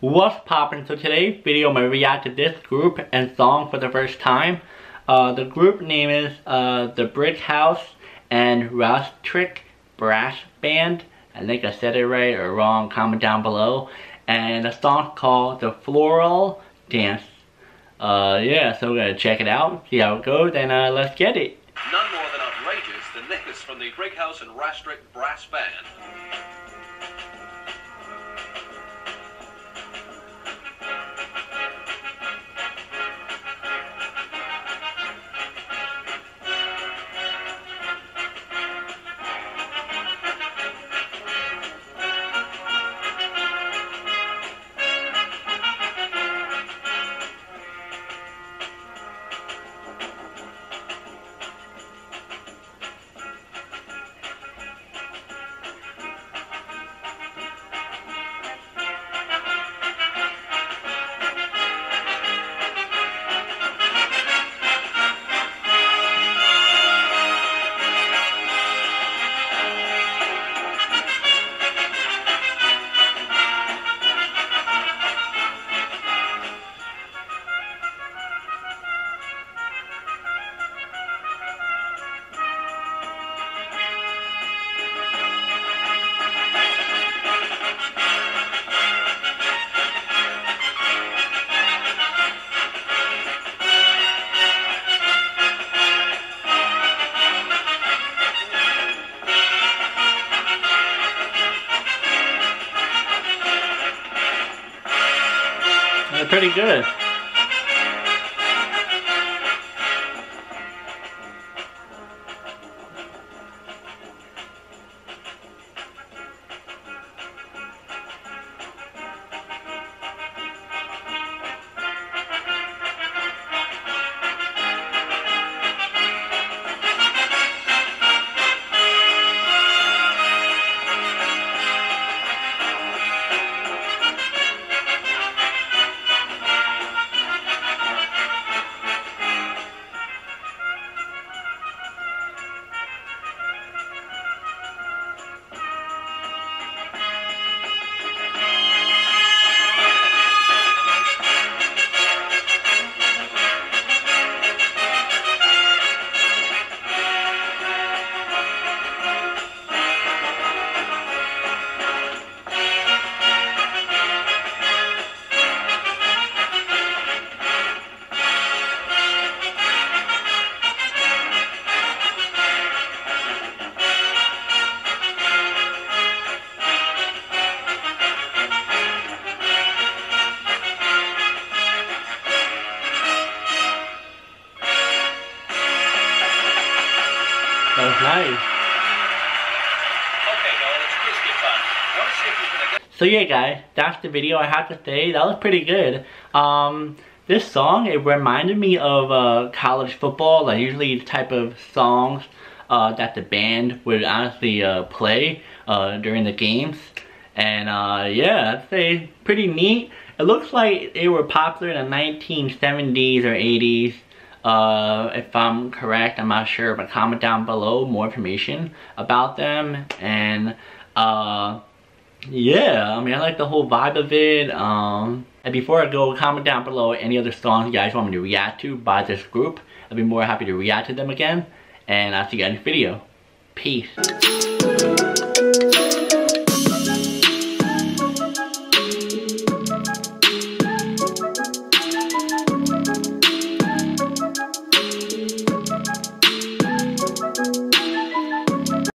What's poppin'? So today's video, I react to this group and song for the first time. The group name is the Brighouse and Rastrick Brass Band. I think I said it right or wrong. Comment down below. And a song called the Floral Dance. Yeah, so we're gonna check it out, see how it goes, and let's get it. None more than outrageous than this from the Brighouse and Rastrick Brass Band. Pretty good. That was nice. Okay, Noel, it's biscuit fun. I want to see if you're gonna get... So yeah, guys, that's the video. I have to say that was pretty good. This song, it reminded me of college football. Like usually the type of songs that the band would honestly play during the games. And yeah, I'd say pretty neat. It looks like they were popular in the 1970s or 80s. If I'm correct, I'm not sure, but comment down below more information about them. And yeah, I mean, I like the whole vibe of it. And before I go, comment down below any other songs you guys want me to react to by this group. I'll be more happy to react to them again. And I'll see you guys in the next video. Peace.